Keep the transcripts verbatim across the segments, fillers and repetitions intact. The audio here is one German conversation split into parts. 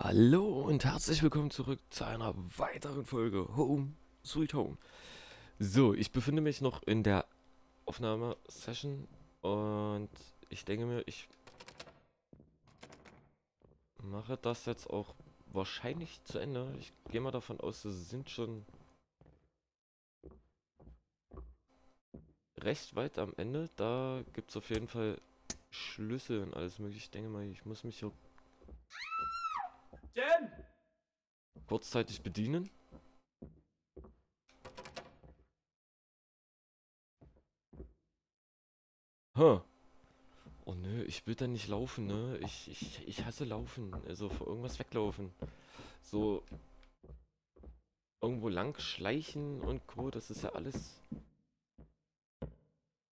Hallo und herzlich willkommen zurück zu einer weiteren Folge Home Sweet Home. So, ich befinde mich noch in der Aufnahmesession und ich denke mir, ich mache das jetzt auch wahrscheinlich zu Ende. Ich gehe mal davon aus, es sind schon recht weit am Ende. Da gibt es auf jeden Fall Schlüssel und alles mögliche. Ich denke mal, ich muss mich hier Jen! kurzzeitig bedienen. Huh. Oh nö, ich will da nicht laufen, ne? Ich, ich, ich hasse laufen. Also vor irgendwas weglaufen. So irgendwo lang schleichen und Co. Das ist ja alles.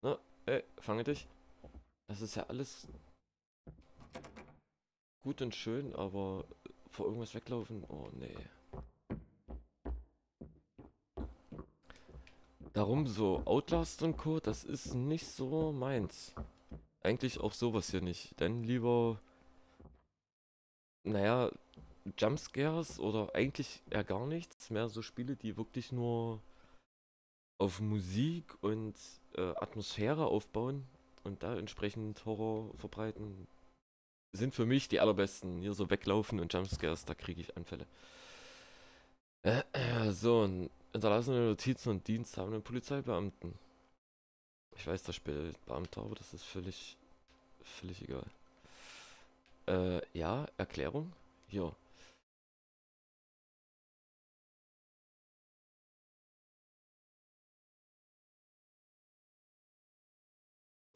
Na, ey, fange dich. Das ist ja alles gut und schön, aber vor irgendwas weglaufen? Oh nee. Darum so Outlast und Co. Das ist nicht so meins. Eigentlich auch sowas hier nicht. Denn lieber, naja, Jumpscares oder eigentlich eher gar nichts. Mehr so Spiele, die wirklich nur auf Musik und äh, Atmosphäre aufbauen und da entsprechend Horror verbreiten, sind für mich die allerbesten. Hier so weglaufen und Jumpscares, da kriege ich Anfälle. Äh, äh, so, hinterlassene Notizen und Dienst haben einen Polizeibeamten. Ich weiß, das spielt Beamter, aber das ist völlig, völlig egal. Äh, ja, Erklärung? Hier.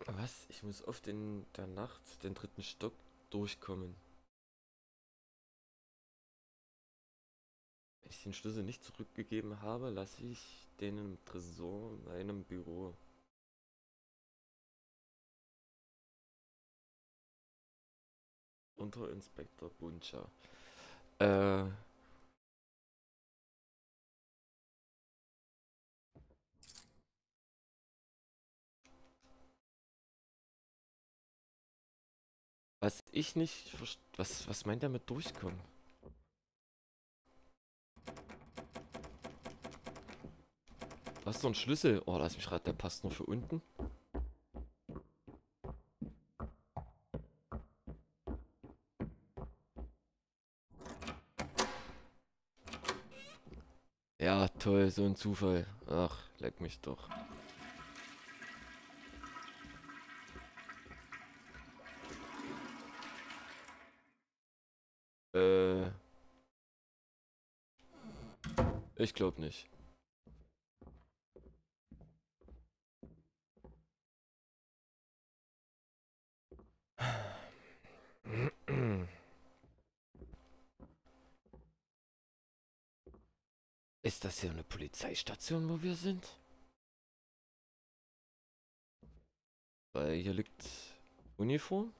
Was? Ich muss oft in der Nacht den dritten Stock durchkommen. Wenn ich den Schlüssel nicht zurückgegeben habe, lasse ich den im Tresor in meinem Büro. Unter Inspektor Buncha. Äh. Was ich nicht verstehe. Was, was meint er mit durchkommen? Was ist so ein Schlüssel? Oh, lass mich raten, der passt nur für unten. Ja, toll, so ein Zufall. Ach, leck mich doch. Ich glaube nicht. Ist das hier eine Polizeistation, wo wir sind? Weil hier liegt Uniform.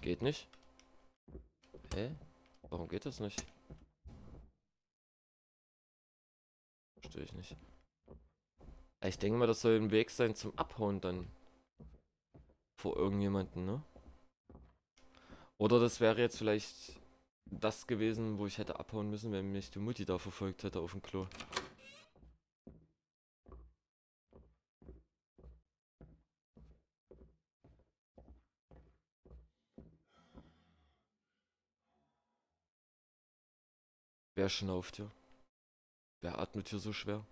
Geht nicht. Hä? Warum geht das nicht? Verstehe ich nicht. Ich denke mal, das soll ein Weg sein zum Abhauen dann. Vor irgendjemanden, ne? Oder das wäre jetzt vielleicht das gewesen, wo ich hätte abhauen müssen, wenn mich die Mutti da verfolgt hätte auf dem Klo. Wer schnauft hier? Wer atmet hier so schwer?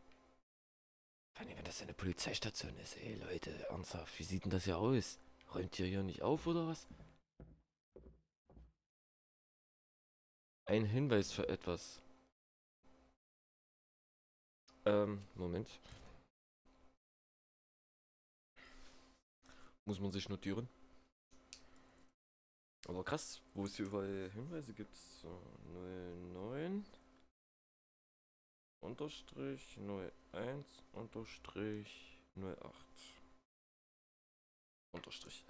Vor allem, wenn das eine Polizeistation ist. Ey Leute, ernsthaft, wie sieht denn das hier aus? Räumt ihr hier nicht auf oder was? Ein Hinweis für etwas. Ähm, Moment. Muss man sich notieren. Aber krass, wo es hier überall Hinweise gibt. So, null neun Unterstrich null eins Unterstrich null acht Unterstrich.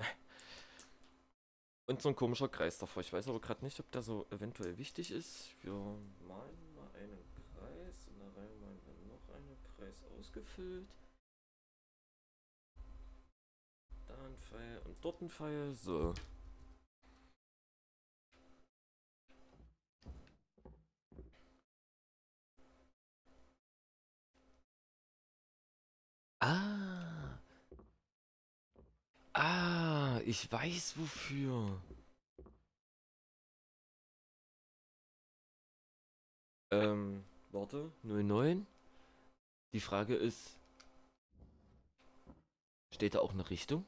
Und so ein komischer Kreis davor. Ich weiß aber gerade nicht, ob der so eventuell wichtig ist. Wir malen mal einen Kreis und da rein malen wir noch einen Kreis ausgefüllt. Da ein Pfeil und dort ein Pfeil. So. Ah. Ah, ich weiß wofür. Ähm, warte, null neun. Die Frage ist, steht da auch eine Richtung?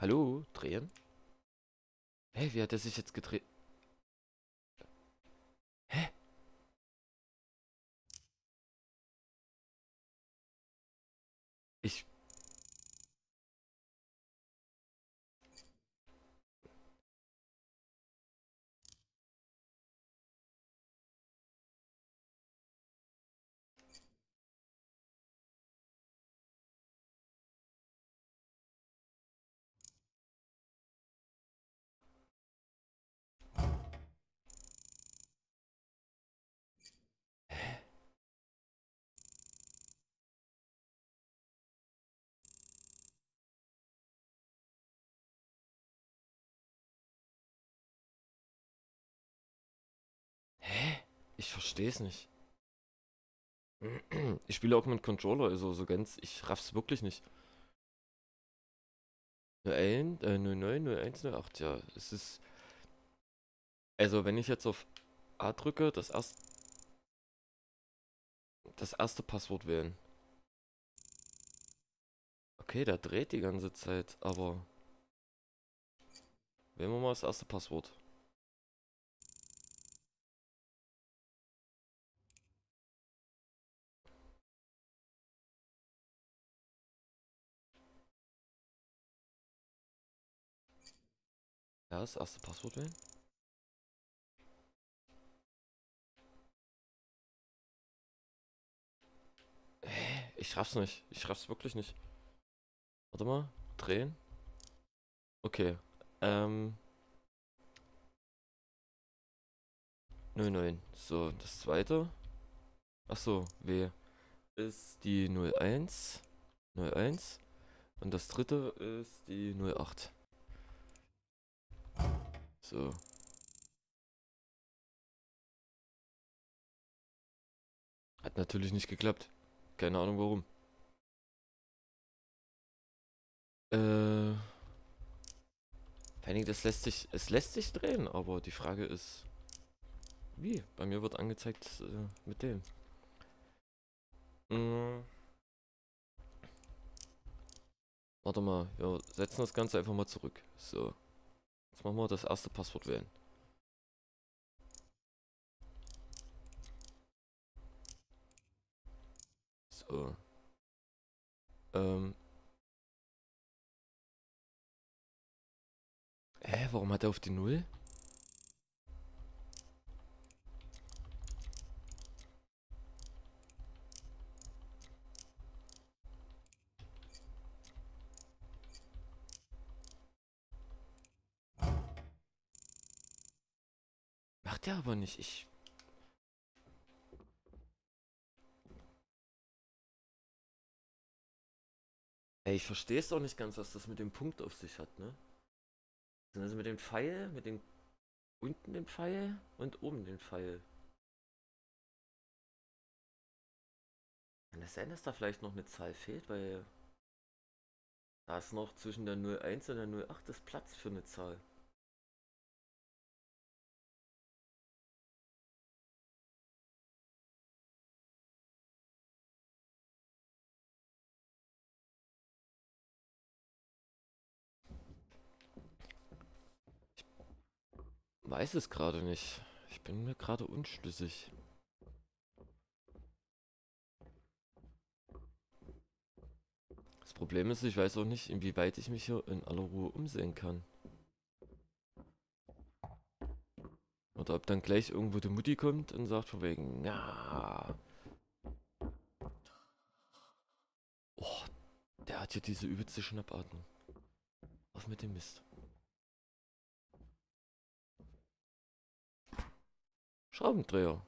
Hallo, drehen? Hä, hey, wie hat er sich jetzt gedreht? Hä? Ich... Ich verstehe es nicht. Ich spiele auch mit Controller, also so ganz, ich raff's wirklich nicht. null eins, äh, null neun, null eins, null acht, ja, es ist... Also wenn ich jetzt auf A drücke, das erste... Das erste Passwort wählen. Okay, der dreht die ganze Zeit, aber... Wählen wir mal das erste Passwort. Ja, das erste Passwort wählen. Hä? Ich raff's nicht. Ich raff's wirklich nicht. Warte mal. Drehen. Okay. Ähm. null neun. So, das zweite. Achso, W. Ist die null eins. null eins. Und das dritte ist die null acht. So. Hat natürlich nicht geklappt. Keine Ahnung warum. Äh. Vor allen Dingen, das lässt sich. Es lässt sich drehen, aber die Frage ist. Wie? Bei mir wird angezeigt äh, mit dem. Mhm. Warte mal, wir setzen das Ganze einfach mal zurück. So. Jetzt machen wir das erste Passwort wählen. So. Ähm. Hä, warum hat er auf die null? Ja, aber nicht ich. Ey, ich verstehe es doch nicht ganz, was das mit dem Punkt auf sich hat, ne? Also mit dem Pfeil, mit dem unten den Pfeil und oben den Pfeil. Kann das sein, dass da vielleicht noch eine Zahl fehlt, weil da ist noch zwischen der null eins und der null acht das Platz für eine Zahl. Weiß es gerade nicht. Ich bin mir gerade unschlüssig. Problem ist, ich weiß auch nicht, inwieweit ich mich hier in aller Ruhe umsehen kann. Oder ob dann gleich irgendwo die Mutti kommt und sagt von wegen, na. Oh, der hat hier diese übelste Schnappatmung. Auf mit dem Mist. Schraubendreher.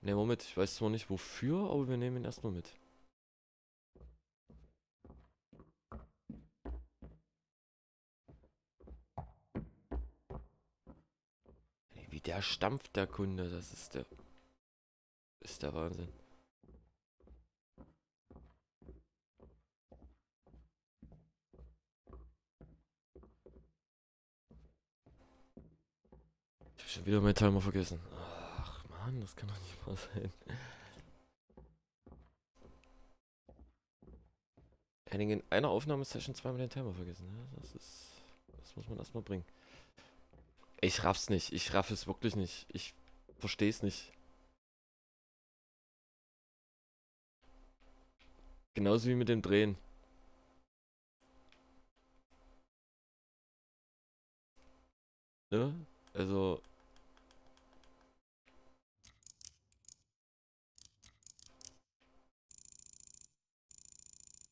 Nehmen wir mit. Ich weiß zwar nicht wofür, aber wir nehmen ihn erstmal mit. Wie der stampft, der Kunde. Das ist der... Ist der Wahnsinn. Ich hab schon wieder meinen Timer vergessen. Das kann doch nicht wahr sein. In einer Aufnahmesession zweimal den Timer vergessen. Ja, das ist, das muss man erstmal bringen. Ich raff's nicht. Ich raff es wirklich nicht. Ich versteh's nicht. Genauso wie mit dem Drehen. Ne? Also...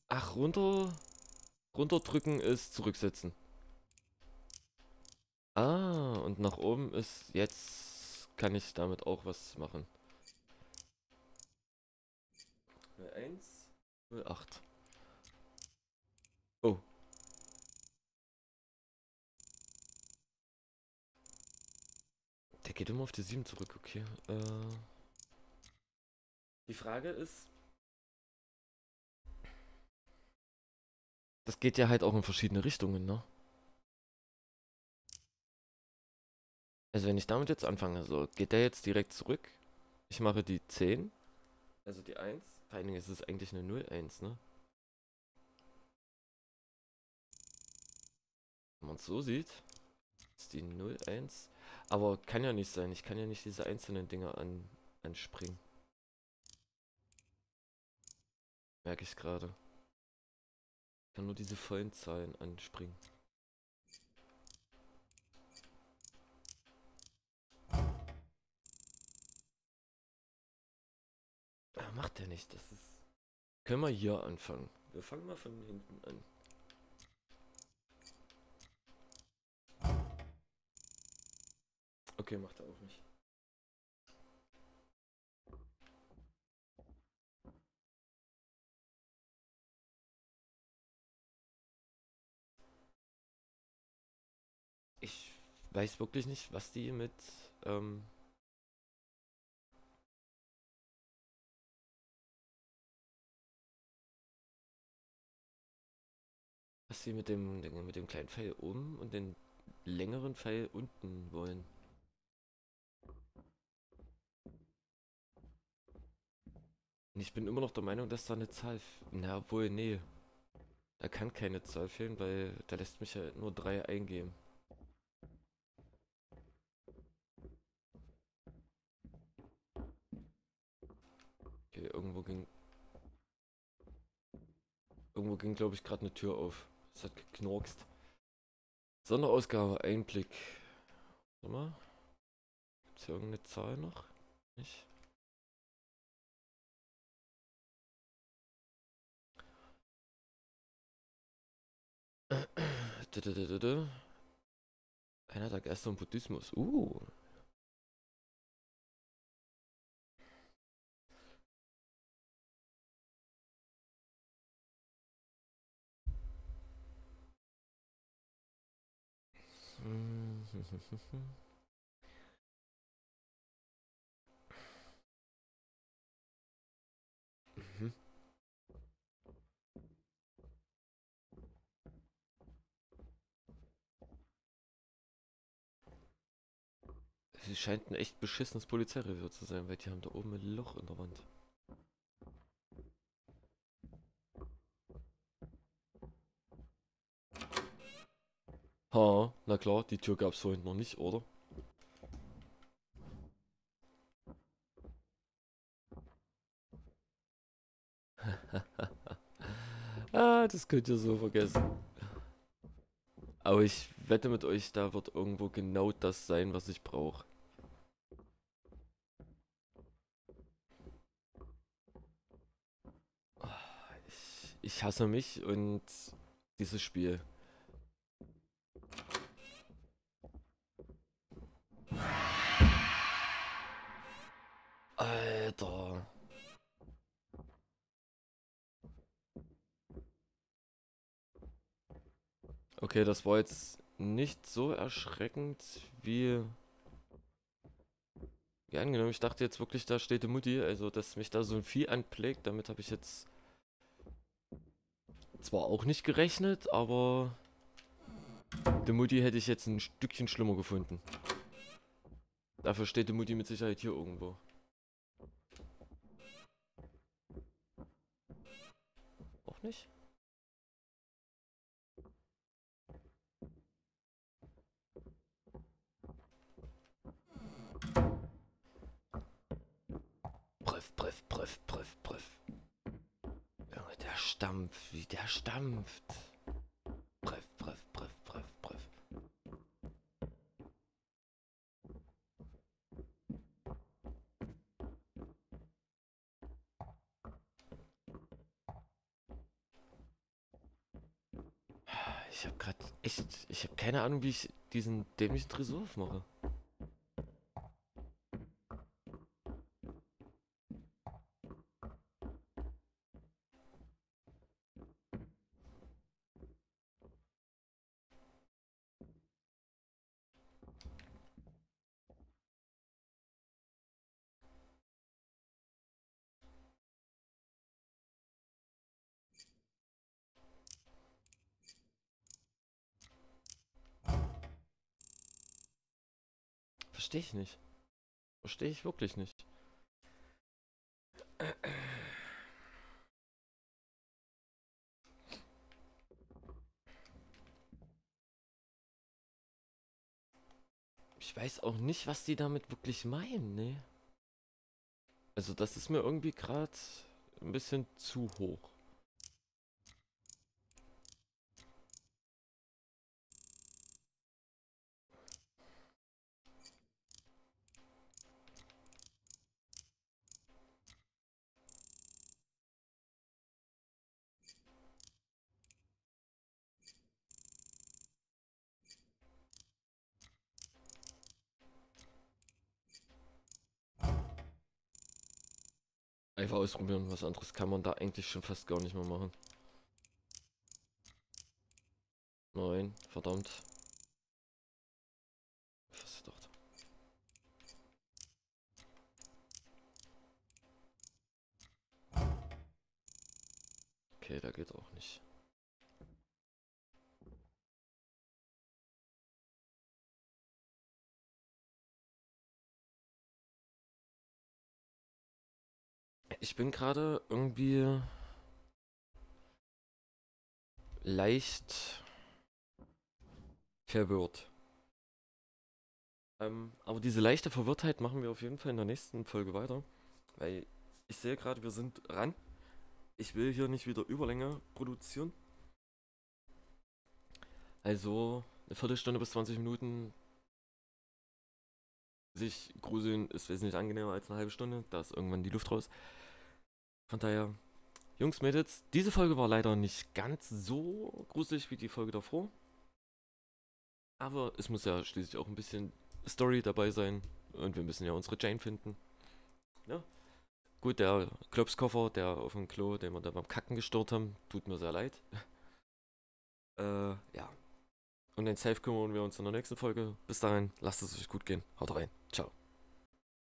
Ach, runter... Runterdrücken ist zurücksetzen. Ah, und nach oben ist... Jetzt kann ich damit auch was machen. null eins null acht. Oh. Der geht immer auf die sieben zurück, okay. Äh, die Frage ist... Das geht ja halt auch in verschiedene Richtungen, ne? Also wenn ich damit jetzt anfange, so, geht der jetzt direkt zurück. Ich mache die zehn. Also die eins. Vor allen Dingen ist es eigentlich eine null eins, ne? Wenn man es so sieht, ist die null eins. Aber kann ja nicht sein, ich kann ja nicht diese einzelnen Dinger an, anspringen. Merke ich gerade. Ich kann nur diese vollen Zahlen anspringen. Ah, macht er nicht, das ist... Können wir hier anfangen. Wir fangen mal von hinten an. Okay, macht er auch nicht. Ich weiß wirklich nicht, was die mit, ähm, was sie mit dem, mit dem kleinen Pfeil oben und den längeren Pfeil unten wollen. Und ich bin immer noch der Meinung, dass da eine Zahl, na wohl, nee, da kann keine Zahl fehlen, weil da lässt mich ja nur drei eingeben. Irgendwo ging, irgendwo ging, glaube ich, gerade eine Tür auf. Es hat geknorkst. Sonderausgabe, Einblick. Warte mal. Gibt es hier irgendeine Zahl noch? Nicht? Einer der Geister im Buddhismus. Uh. Mhm. Sie scheint ein echt beschissenes Polizeirevier zu sein, weil die haben da oben ein Loch in der Wand. Ha, na klar, die Tür gab es vorhin noch nicht, oder? Ah, das könnt ihr so vergessen. Aber ich wette mit euch, da wird irgendwo genau das sein, was ich brauche. Ich, ich hasse mich und dieses Spiel. Alter. Okay, das war jetzt nicht so erschreckend wie... Ja, angenommen, ich dachte jetzt wirklich, da steht die Mutti, also dass mich da so ein Vieh anplägt, damit habe ich jetzt zwar auch nicht gerechnet, aber die Mutti hätte ich jetzt ein Stückchen schlimmer gefunden. Dafür steht die Mutti mit Sicherheit hier irgendwo. Auch nicht? Prüff, prüff, prüff, prüff, prüff. Junge, der stampft, wie der stampft. Prüff, prüff, prüff, prüff, prüff. Ich habe gerade echt, ich habe keine Ahnung, wie ich diesen dämlichen Tresor aufmache. Verstehe ich nicht. Verstehe ich wirklich nicht. Ich weiß auch nicht, was die damit wirklich meinen, ne? Also das ist mir irgendwie gerade ein bisschen zu hoch. Einfach ausprobieren, was anderes kann man da eigentlich schon fast gar nicht mehr machen. Nein, verdammt. Was ist das? Okay, da geht auch nicht. Ich bin gerade irgendwie leicht verwirrt. Ähm, aber diese leichte Verwirrtheit machen wir auf jeden Fall in der nächsten Folge weiter. Weil ich sehe gerade, wir sind ran. Ich will hier nicht wieder Überlänge produzieren. Also eine Viertelstunde bis zwanzig Minuten. Sich gruseln ist wesentlich angenehmer als eine halbe Stunde. Da ist irgendwann die Luft raus. Von daher, Jungs, Mädels, diese Folge war leider nicht ganz so gruselig wie die Folge davor. Aber es muss ja schließlich auch ein bisschen Story dabei sein. Und wir müssen ja unsere Jane finden. Ja. Gut, der Klopskoffer, der auf dem Klo, den wir da beim Kacken gestört haben, tut mir sehr leid. äh, ja. Und den Safe kümmern wir uns in der nächsten Folge. Bis dahin, lasst es euch gut gehen. Haut rein. Ciao.